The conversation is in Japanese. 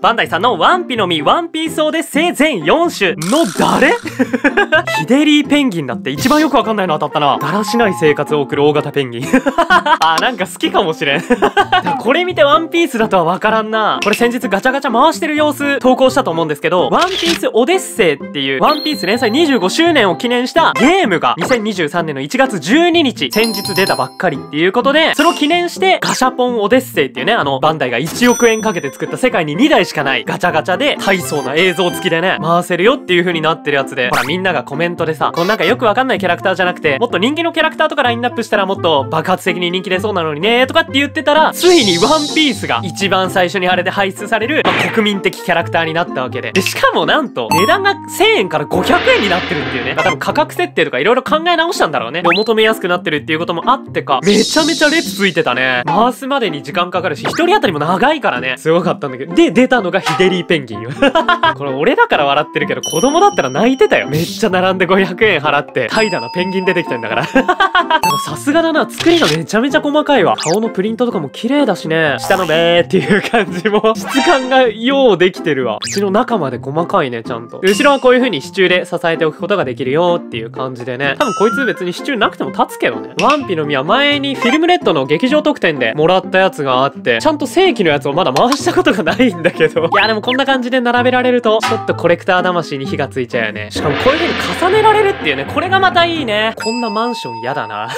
バンダイさんのワンピの実、ワンピースをで全4種の誰ヒデリーペンギンだって一番よくわかんないの当たったな。だらしない生活を送る大型ペンギン。あ、なんか好きかもしれん。これ見てワンピースだとはわからんな。これ先日ガチャガチャ回してる様子投稿したと思うんですけど、ワンピースオデッセイっていうワンピース連載25周年を記念したゲームが2023年の1月12日、先日出たばっかりっていうことで、それを記念してガシャポンオデッセイっていうね、バンダイが1億円かけて作った世界に2台しかないガチャガチャで大層な映像付きでね、回せるよっていう風になってるやつで、ほらみんながコメントでさ、このなんかよくわかんないキャラクターじゃなくて、もっと人気のキャラクターとかラインナップしたらもっと爆発的に人気出そうなのにねーとかって言ってたら、ついにワンピースが一番最初にあれで排出される、国民的キャラクターになったわけで、しかもなんと値段が1000円から500円になってるっていうね、多分価格設定とかいろいろ考え直したんだろうね。お求めやすくなってるっていうこともあってか、めちゃめちゃ列ついてたね。回すまでに時間かかるし、1人当たりも長いからね、すごかったんだけど、で出たのがヒデリーペンギンよ。これ俺だから笑ってるけど、子供だったら泣いてたよ。めっちゃ並んで500円払って怠惰なペンギン出てきたんだから。さすがだな、作りがめちゃめちゃ細かいわ。顔のプリントとかも綺麗だしね、下のべーっていう感じも質感がようできてるわ。口の中まで細かいね、ちゃんと。後ろはこういう風に支柱で支えておくことができるよっていう感じでね、多分こいつ別に支柱なくても立つけどね。ワンピの実は前にフィルムレッドの劇場特典でもらったやつがあって、ちゃんと正規のやつをまだ回したことがないんだけど、いやでもこんな感じで並べられるとちょっとコレクター魂に火がついちゃうよね。しかもこういう風に重ねられるっていうね、これがまたいいね。こんなマンション嫌だな。